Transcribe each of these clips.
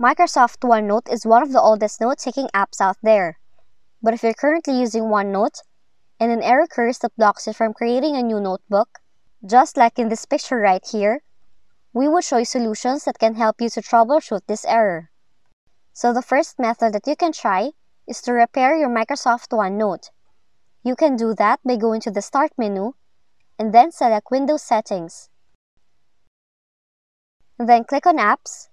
Microsoft OneNote is one of the oldest note-taking apps out there. But if you're currently using OneNote and an error occurs that blocks you from creating a new notebook, just like in this picture right here, we will show you solutions that can help you to troubleshoot this error. So the first method that you can try is to repair your Microsoft OneNote. You can do that by going to the Start menu and then select Windows Settings. Then click on Apps,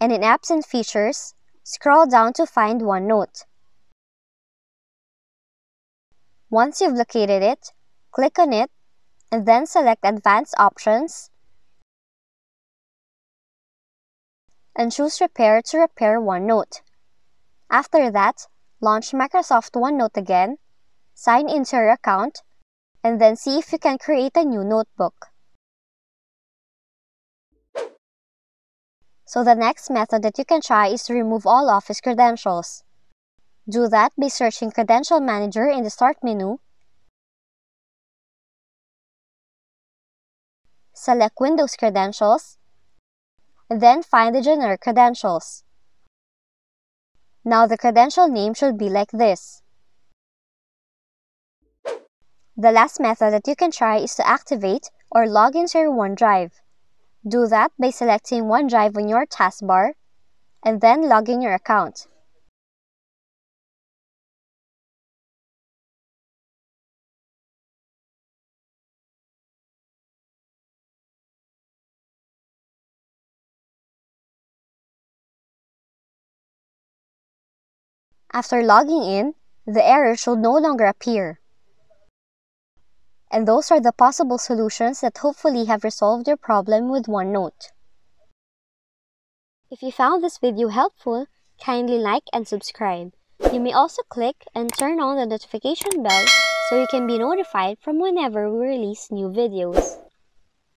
and in Apps and Features, scroll down to find OneNote. Once you've located it, click on it, and then select Advanced Options, and choose Repair to repair OneNote. After that, launch Microsoft OneNote again, sign into your account, and then see if you can create a new notebook. So the next method that you can try is to remove all Office credentials. Do that by searching Credential Manager in the Start menu. Select Windows Credentials, and then find the generic credentials. Now the credential name should be like this. The last method that you can try is to activate or log into your OneDrive. Do that by selecting OneDrive on your taskbar and then log in your account. After logging in, the error should no longer appear. And those are the possible solutions that hopefully have resolved your problem with OneNote. If you found this video helpful, kindly like and subscribe. You may also click and turn on the notification bell so you can be notified from whenever we release new videos.